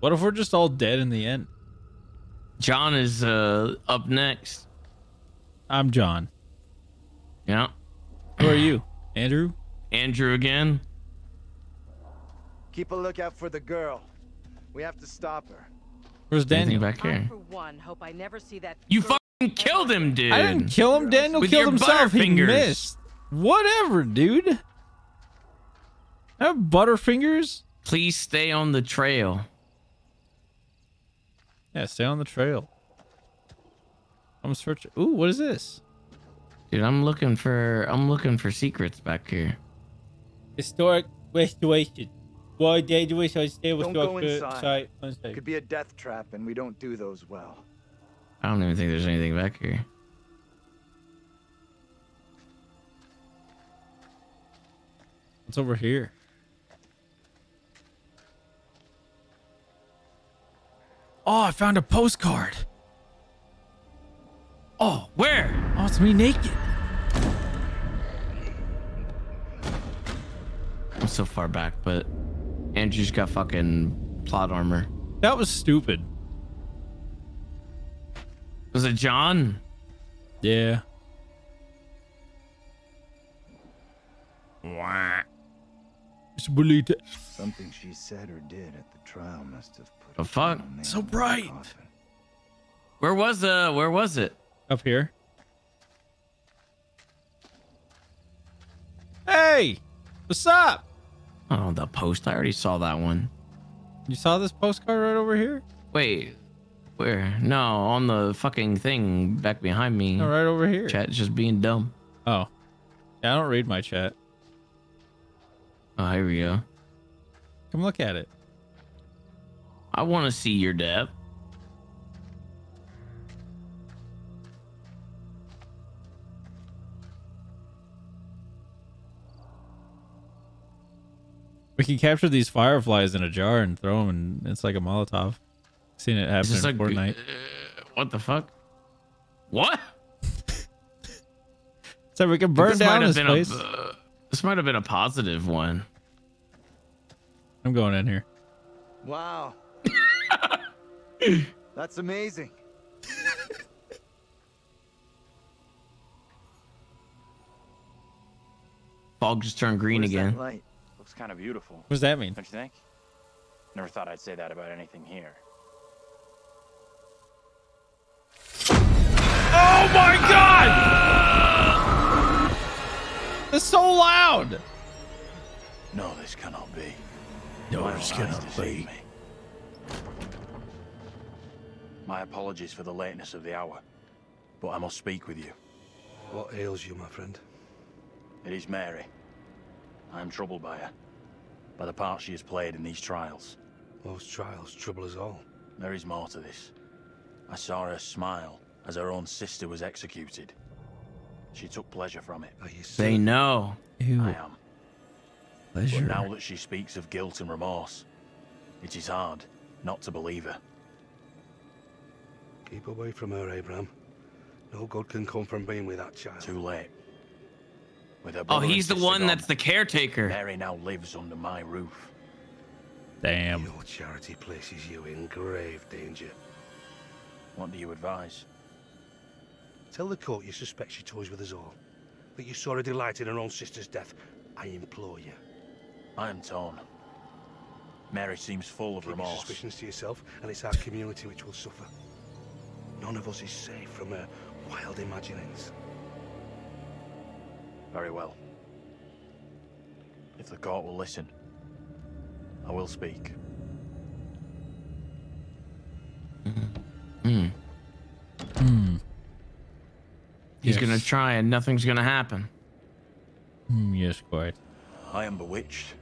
What if we're just all dead in the end? John is up next. I'm John. Yeah. Who are you? Andrew? Andrew again. Keep a lookout for the girl. We have to stop her. Where's Daniel? Back here. You fucking killed him, dude. I didn't kill him. Daniel killed himself. He missed. Whatever, dude. I have butterfingers. Please stay on the trail. Yeah, stay on the trail. I'm searching. Ooh, what is this? Dude, I'm looking for secrets back here. Historic restoration. Why dangerous? I stay with the site. Could be a death trap, and we don't do those well. I don't even think there's anything back here. What's over here? Oh, I found a postcard. Oh, where? Oh, it's me naked. I'm so far back, but Andrew's got fucking plot armor. That was stupid. Was it John? Yeah. What? Just believe it. Something she said or did at the trial must have put a fuck. So bright. Where was it? Up here. Hey, what's up? Oh, the post. I already saw that one. You saw this postcard right over here? Wait, where? No, on the fucking thing back behind me. No, right over here. Chat's just being dumb. Oh, yeah, I don't read my chat. Oh, here we go. Come look at it. I want to see your dab. We can capture these fireflies in a jar and throw them, and it's like a Molotov. I've seen it happen in like, Fortnite. What the fuck? What? So we can burn down this place. This might have been a positive one. I'm going in here. Wow. That's amazing. Fog just turned green again. Kind of beautiful. What does that mean? Don't you think? Never thought I'd say that about anything here. Oh my God! It's so loud. No, this cannot be. No, this cannot be. My apologies for the lateness of the hour, but I must speak with you. What ails you, my friend? It is Mary. I am troubled by her, by the part she has played in these trials. Those trials trouble us all. There is more to this. I saw her smile as her own sister was executed. She took pleasure from it. They know. Ew. I am. Pleasure. But now that she speaks of guilt and remorse, it is hard not to believe her. Keep away from her, Abraham. No good can come from being with that child. Too late. Oh, he's the one that's the caretaker. Mary now lives under my roof. Damn. Your charity places you in grave danger. What do you advise? Tell the court you suspect she toys with us all. That you saw her delight in her own sister's death. I implore you. I am torn. Mary seems full of remorse. Keep your suspicions to yourself, and it's our community which will suffer. None of us is safe from her wild imaginings. Very well. If the court will listen, I will speak. He's going to try and nothing's going to happen. Yes, quite. I am bewitched.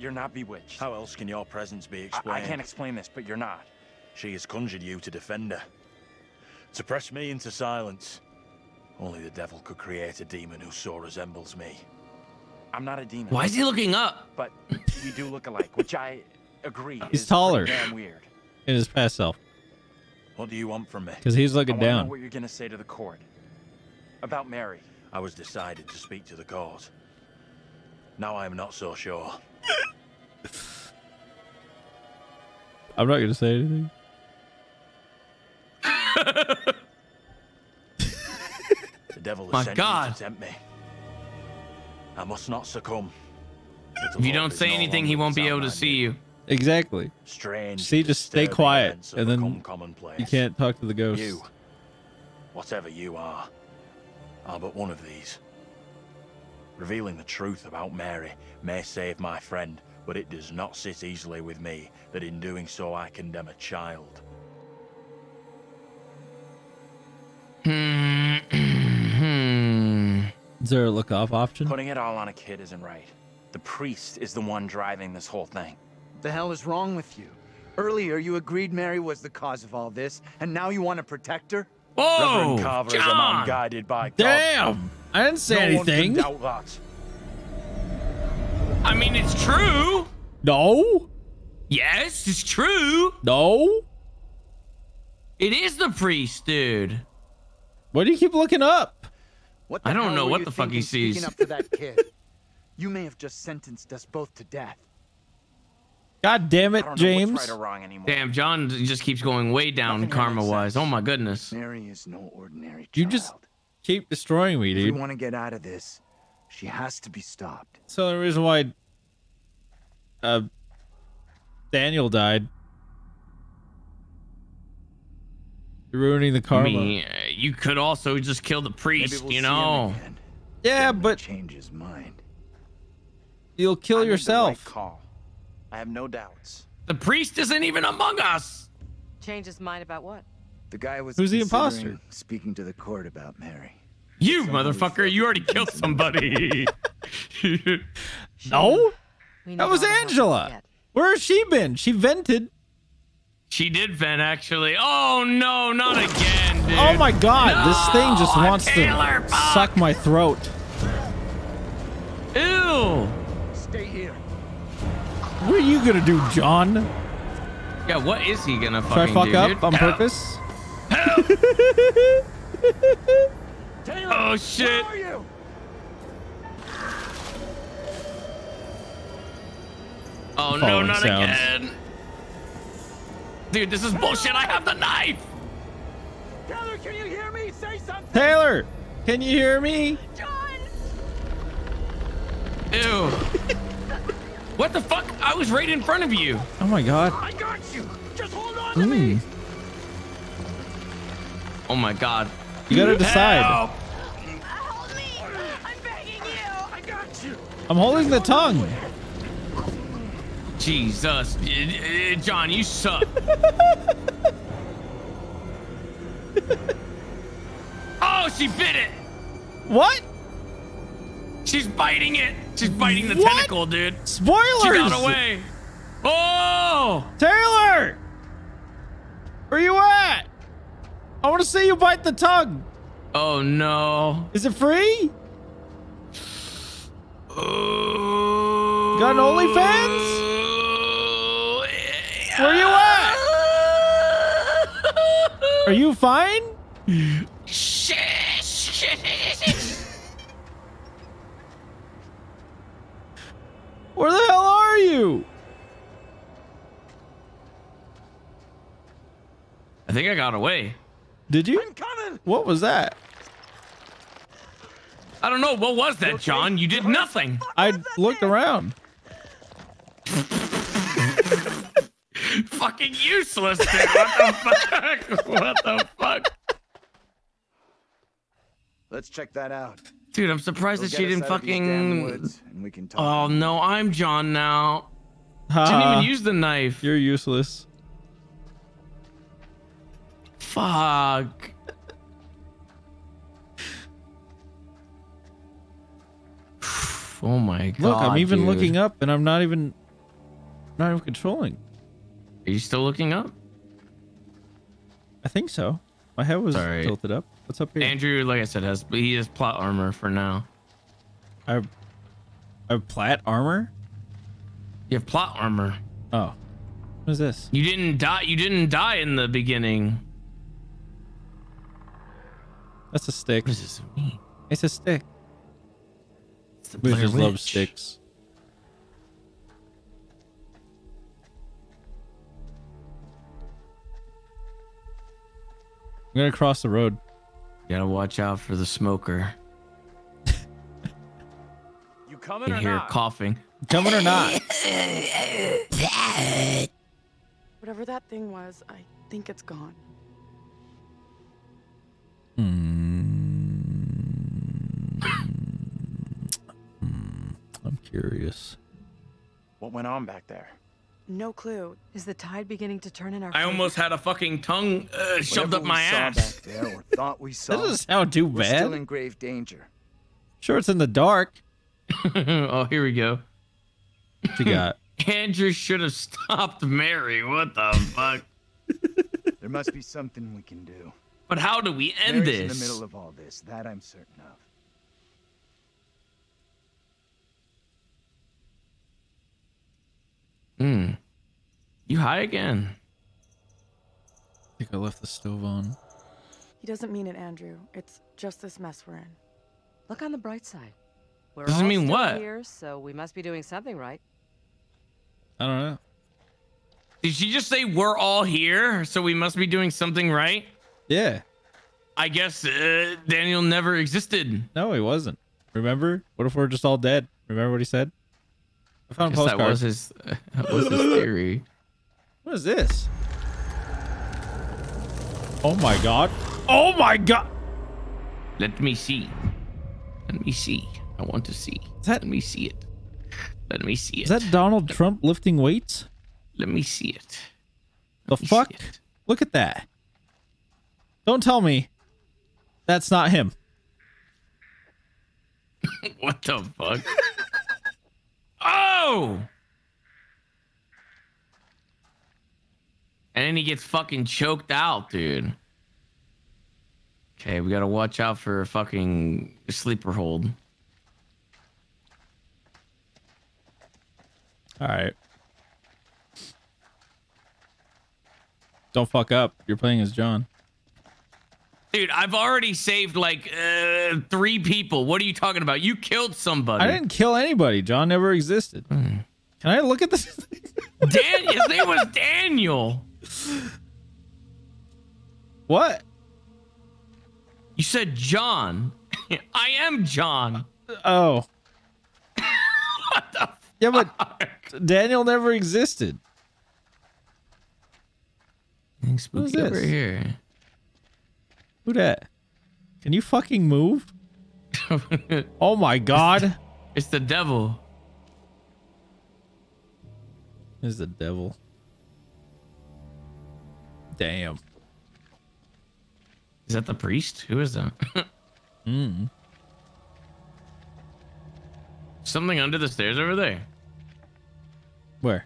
You're not bewitched. How else can your presence be explained? I can't explain this, but you're not. She has conjured you to defend her. To press me into silence. Only the devil could create a demon who so resembles me. I'm not a demon. Why is he looking up? But we do look alike, which I agree. He's taller. Damn weird. In his past self. What do you want from me? Because he's looking down. I know what you're gonna say to the court about Mary. I was decided to speak to the court. Now I am not so sure. I'm not going to say anything. The devil has sent me to tempt me. I must not succumb. If you don't say anything, he won't be able to see you. Exactly. Strange. See, just stay quiet, and then you can't talk to the ghost. You, whatever you are but one of these. Revealing the truth about Mary may save my friend, but it does not sit easily with me that in doing so I condemn a child. Is there a look-off option? Putting it all on a kid isn't right. The priest is the one driving this whole thing. The hell is wrong with you? Earlier you agreed Mary was the cause of all this, and now you want to protect her? Oh, Reverend Carver is a man guided by God. Damn! I didn't say anything. No one can doubt that. I mean, it's true. No. Yes, it's true. No. It is the priest, dude. Why do you keep looking up? What I don't know what the fuck he sees. Up to that kid. You may have just sentenced us both to death. God damn it, James. Right, damn, John just keeps going way down karma-wise. Oh my goodness. Mary is no ordinary child. You just keep destroying me, dude. If you want to get out of this, she has to be stopped. So the reason why Daniel died. You're ruining the karma. I mean, you could also just kill the priest, you know. Yeah, but change his mind. You'll kill yourself. I have no doubts. The priest isn't even among us. Change his mind about what? The guy was who's the imposter speaking to the court about Mary. You motherfucker! You already killed somebody. No, that was Angela. Where has she been? She vented. She did vent, actually. Oh no, not again, dude! Oh my God, no, this thing just wants to suck my throat. Ew! Stay here. What are you gonna do, John? Yeah, what is he gonna fucking do? Should I fuck up dude? On help. Purpose? Help! Taylor, oh shit! Where are you? Oh no, not again! Dude, this is bullshit! I have the knife! Taylor, can you hear me? Say something! Taylor! Can you hear me? John! Ew! What the fuck? I was right in front of you. Oh my God. I got you. Just hold on to me. Oh my God. You gotta decide. Help. Hold me. I'm begging you. I got you. I'm holding the tongue. Jesus. John, you suck. Oh, she bit it. What? She's biting it. She's biting the tentacle, dude. Spoilers! She got away. Oh! Taylor! Where you at? I want to see you bite the tongue. Oh, no. Is it free? Got an OnlyFans? Where you at? Are you fine? Shit! Where the hell are you? I think I got away. Did you? I'm coming. What was that? I don't know. What was that, John? You did nothing. I looked around. Fucking useless, dude. What the fuck? What the fuck? Let's check that out. Dude, I'm surprised that she didn't fucking. Woods and we can talk. Oh no, I'm John now. Didn't even use the knife. You're useless. Fuck. Oh my God. Look, I'm even looking up, and I'm not even controlling. Are you still looking up? I think so. My head was tilted up. What's up here? Andrew, like I said, he has plot armor for now. I have plot armor? You have plot armor. Oh. What is this? You didn't die in the beginning. That's a stick. What does this mean? It's a stick. We just love sticks. I'm gonna cross the road. Gotta watch out for the smoker. You coming or not? You hear coughing. Coming or not? Whatever that thing was, I think it's gone. I'm curious. What went on back there? No clue. Is the tide beginning to turn in our favor? Almost had a fucking tongue shoved up my ass. Back there, or thought we saw. That doesn't sound too bad. We're still in grave danger. Sure, it's in the dark. Oh, here we go. What you got? Andrew should have stopped Mary. What the fuck? There must be something we can do. But how do we end Mary's this? In the middle of all this, that I'm certain of. You high again? I think I left the stove on. He doesn't mean it, Andrew. It's just this mess we're in. Look on the bright side. We're doesn't all mean what? Here, so we must be doing something right. I don't know. Did she just say we're all here, so we must be doing something right? Yeah. I guess Daniel never existed. No, he wasn't. Remember? What if we're just all dead? Remember what he said? I found a postcard. That was his theory. What is this? Oh my god. Oh my god. Let me see. Let me see. I want to see. Let me see it. Let me see it. Is that Donald Trump lifting weights? Let me see it. The fuck? Look at that. Don't tell me that's not him. What the fuck? Oh! And then he gets fucking choked out, dude. Okay, we gotta watch out for a fucking sleeper hold. Alright. Don't fuck up. You're playing as John. Dude, I've already saved like 3 people. What are you talking about? You killed somebody. I didn't kill anybody. John never existed. Mm. Can I look at this? Daniel, his name was Daniel. What? You said John. I am John. Oh. What the fuck? Yeah, but Daniel never existed. Who's this? Over here. Who that? Can you fucking move? Oh my god. It's the devil. It's the devil. Damn. Is that the priest? Who is that? Something under the stairs over there. Where?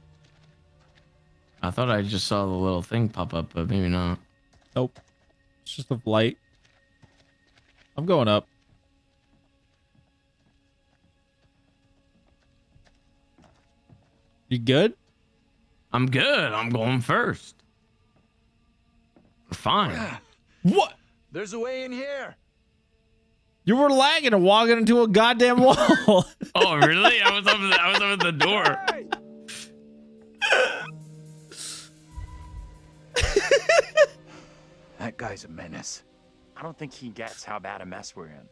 I thought I just saw the little thing pop up, but maybe not. Nope. It's just a light. I'm going up. You good? I'm good. I'm going first. We're fine. What? There's a way in here. You were lagging and walking into a goddamn wall. Oh, really? I was up at the door. That guy's a menace. I don't think he gets how bad a mess we're in.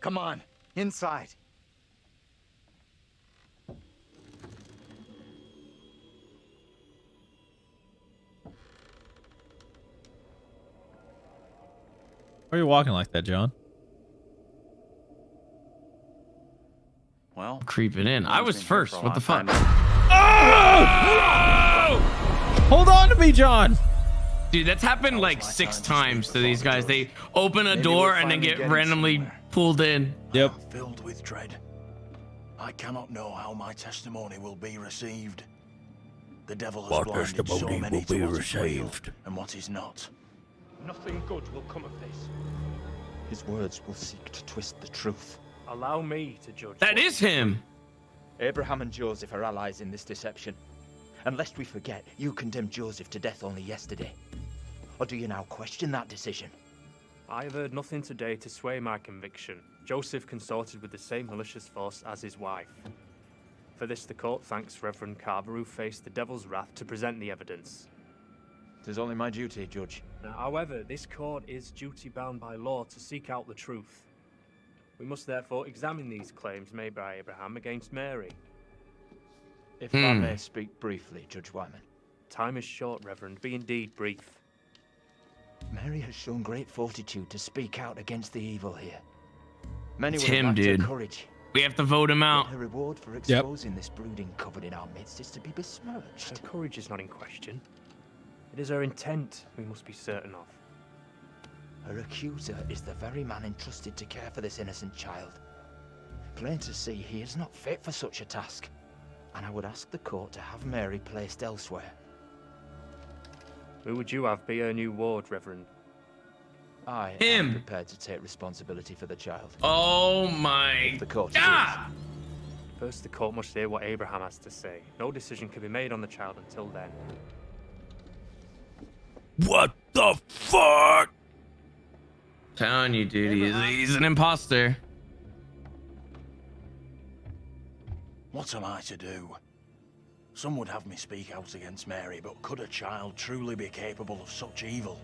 Come on, inside. Why are you walking like that, John? Well, creeping in. I was first. What the fuck? Oh! Whoa! Hold on to me, John. Dude, that's happened like 6 times to these guys. They open a door and then get randomly pulled in. Yep. I'm filled with dread. I cannot know how my testimony will be received. The devil has blinded so many to what is real and what is not. Nothing good will come of this. His words will seek to twist the truth. Allow me to judge. That is him. Abraham and Joseph are allies in this deception. And lest we forget, you condemned Joseph to death only yesterday. Or do you now question that decision? I have heard nothing today to sway my conviction. Joseph consorted with the same malicious force as his wife. For this, the court thanks Reverend Carver, who faced the devil's wrath to present the evidence. It is only my duty, Judge. However, this court is duty-bound by law to seek out the truth. We must therefore examine these claims made by Abraham against Mary. If I may speak briefly, Judge Wyman. Time is short, Reverend. Be indeed brief. Mary has shown great fortitude to speak out against the evil here. Many would have lacked courage. We have to vote him out. Her reward for exposing this brooding covered in our midst is to be besmirched. Her courage is not in question. It is her intent we must be certain of. Her accuser is the very man entrusted to care for this innocent child. Plain to see, he is not fit for such a task. And I would ask the court to have Mary placed elsewhere. Who would you have be her new ward, Reverend? I am prepared to take responsibility for the child. Oh my God! First, the court must hear what Abraham has to say. No decision can be made on the child until then. What the fuck? I'm telling you, dude, he's an imposter. What am I to do? Some would have me speak out against Mary, but could a child truly be capable of such evil?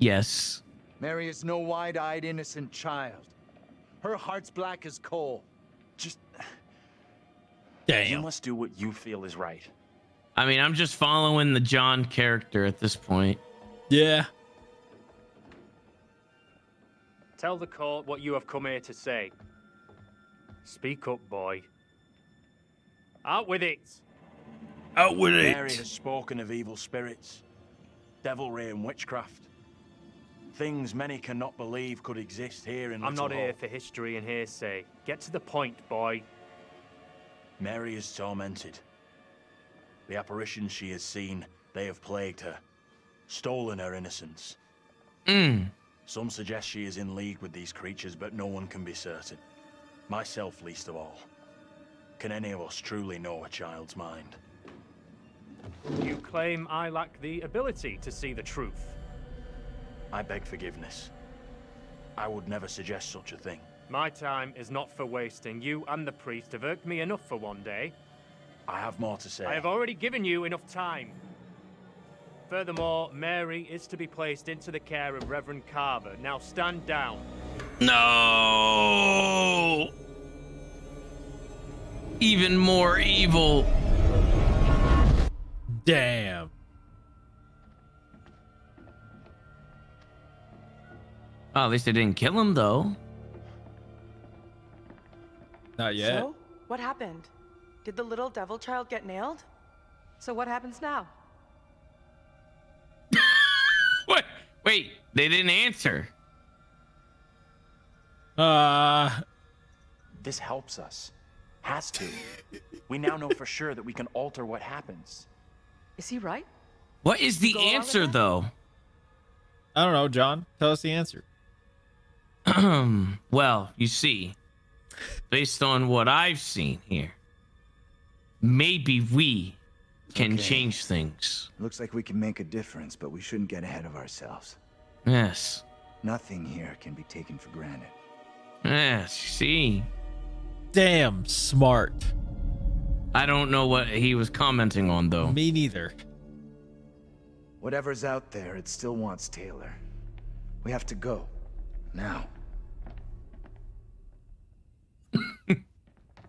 Yes. Mary is no wide-eyed innocent child. Her heart's black as coal. Just... Damn. You must do what you feel is right. I mean, I'm just following the John character at this point. Yeah. Tell the court what you have come here to say. Speak up, boy. Out with it. Out with it. Mary has spoken of evil spirits, devilry and witchcraft. Things many cannot believe could exist here in Little Hall. I'm not here for history and hearsay. Get to the point, boy. Mary is tormented. The apparitions she has seen, they have plagued her, stolen her innocence. Some suggest she is in league with these creatures, but no one can be certain. Myself least of all. Can any of us truly know a child's mind? You claim I lack the ability to see the truth. I beg forgiveness. I would never suggest such a thing. My time is not for wasting. You and the priest have irked me enough for one day. I have more to say. I have already given you enough time. Furthermore, Mary is to be placed into the care of Reverend Carver. Now stand down. No! Even more evil. Damn. Oh, at least they didn't kill him, though. Not yet. So, what happened? Did the little devil child get nailed? So what happens now? What? Wait, they didn't answer. This helps us. Has to. We now know for sure that we can alter what happens. Is he right? What is the answer, though? I don't know, John. Tell us the answer. Well, you see, based on what I've seen here, maybe we can change things. Looks like we can make a difference, but we shouldn't get ahead of ourselves. Yes. Nothing here can be taken for granted. Yes, you see. Damn smart. I don't know what he was commenting on, though. Me neither. Whatever's out there, it still wants Taylor. We have to go. Now.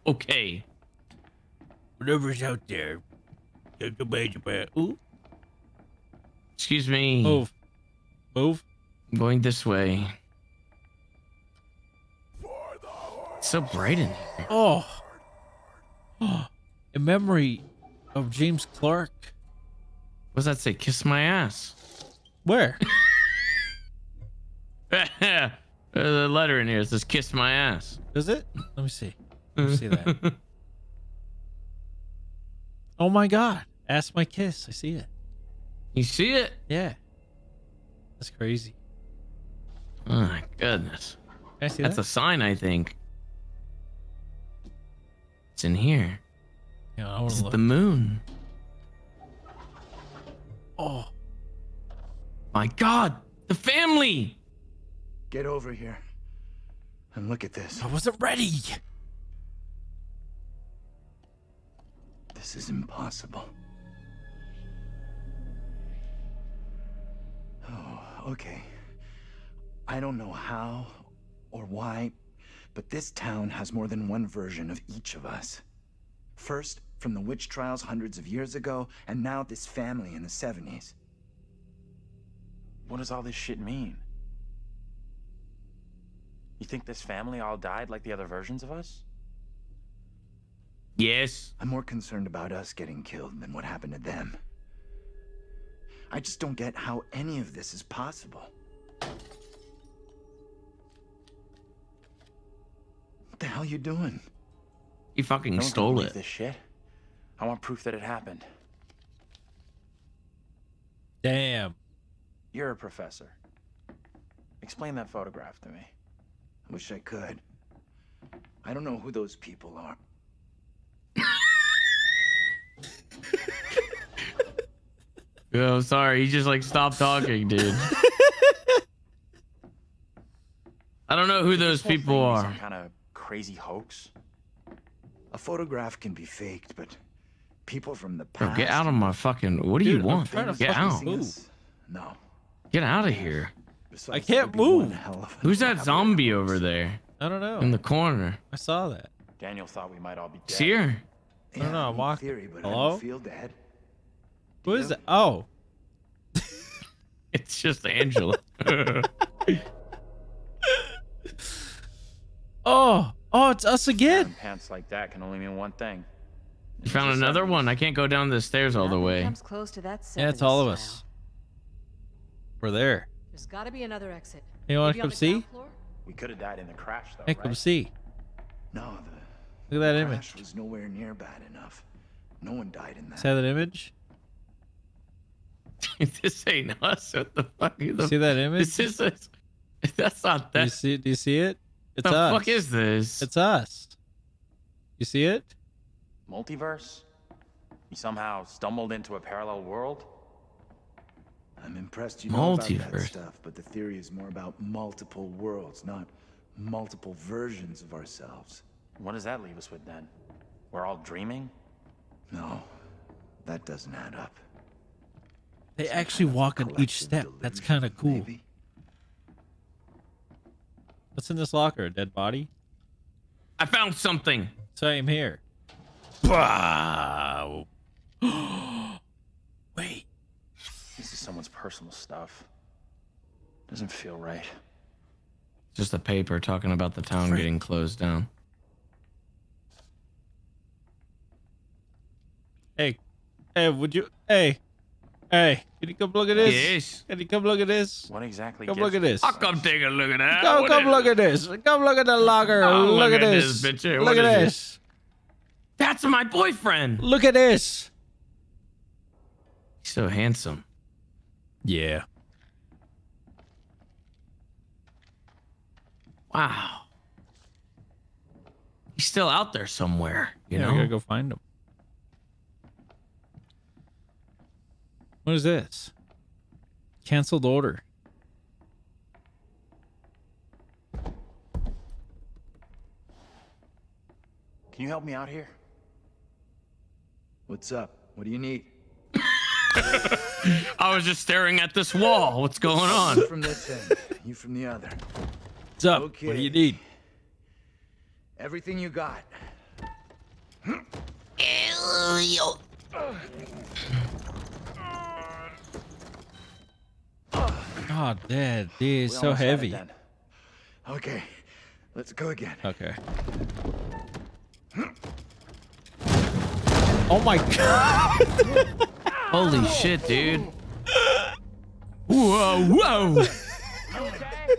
Okay. Whatever's out there. Ooh. Excuse me. Move. Move. I'm going this way. It's so bright in here. Oh. Oh. In memory of James Clark. What does that say? Kiss my ass. Where? There's a letter in here that says kiss my ass. Is it? Let me see. Let me see that. Oh my God. Ask my kiss. I see it. You see it? Yeah. That's crazy. Oh my goodness. Can I see that? That's a sign, I think. It's in here. Yeah, I wanna look. It's the moon. Oh. My God. The family. Get over here and look at this. I wasn't ready. This is impossible. Oh, okay. I don't know how or why, but this town has more than one version of each of us. First, from the witch trials hundreds of years ago, and now this family in the 70s. What does all this shit mean? You think this family all died like the other versions of us? Yes. I'm more concerned about us getting killed than what happened to them. I just don't get how any of this is possible. What the hell are you doing? You fucking stole it. This shit. I want proof that it happened. Damn. You're a professor. Explain that photograph to me. I wish I could. I don't know who those people are. Yo, sorry. He just like stopped talking, dude. I don't know who those people are. Some kind of crazy hoax. A photograph can be faked, but people from the past. Bro, get out of my fucking. What do dude, you want? Get out. No. Get out of here. I can't move. Who's that zombie over there? I don't know. In the corner. I saw that. Daniel thought we might all be dead. It's here. I don't know. I walked. Hello? Who is that? Oh. It's just Angela. Oh. Oh, it's us again. Pants like that can only mean one thing. You found another one. I can't go down the stairs all the way. Close to that it's all of us. We're there. There's got to be another exit. You want to come see? We could have died in the crash, though. Hey, come see. No, look at that image. The crash was nowhere near bad enough. No one died in that. See that image? This ain't us. What the fuck? See that image? This is. That's not that. Do you see it? It's us. What the fuck is this? It's us. You see it? Multiverse? You somehow stumbled into a parallel world? I'm impressed you know about that stuff, but the theory is more about multiple worlds, not multiple versions of ourselves. What does that leave us with then? We're all dreaming? No, that doesn't add up. They actually walk on each step. That's kind of cool. Maybe. What's in this locker? A dead body? I found something. Same here. Wow. Wait. This is someone's personal stuff. Doesn't feel right. Just a paper talking about the town getting closed down. Hey. Hey, would you... Hey. Hey, can you come look at this? Yes. Can you come look at this? What exactly? Come look at this. I'll come take a look at that. Come look at this. Come look at the locker. Look at this. Look at this. That's my boyfriend. Look at this. He's so handsome. Yeah. Wow. He's still out there somewhere. You know, we gotta go find him. What is this? Canceled order. Can you help me out here? What's up? What do you need? I was just staring at this wall. What's going on? From this end, you from the other. What's up? Okay. What do you need? Everything you got. Oh, Dad, dude, so heavy. Okay, let's go again. Okay. Oh my God! Holy shit, dude! Whoa, whoa! Okay?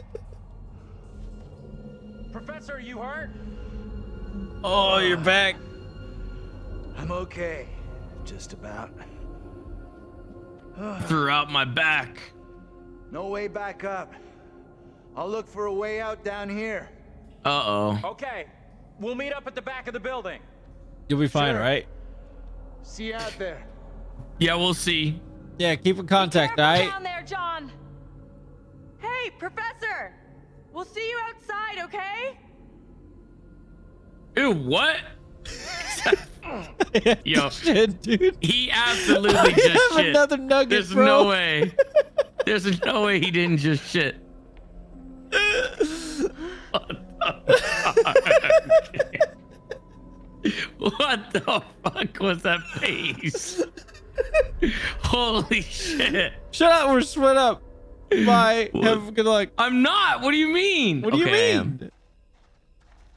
Professor, are you hurt? Oh, you're back. I'm okay, just about. Threw out my back. No way back up. I'll look for a way out down here. Uh-oh. Okay. We'll meet up at the back of the building. You'll be fine, right? See you out there. Yeah, we'll see. Yeah, keep in contact, all right? Down there, John. Hey, Professor. We'll see you outside, okay? Ew, what? Yo, shit, dude. He absolutely just shit. Another nugget, There's bro. No way. There's no way he didn't just shit. What the fuck was that face? Holy shit. Shut up or shut up. Bye. Have a good luck. I'm not. What do you mean? What do you mean?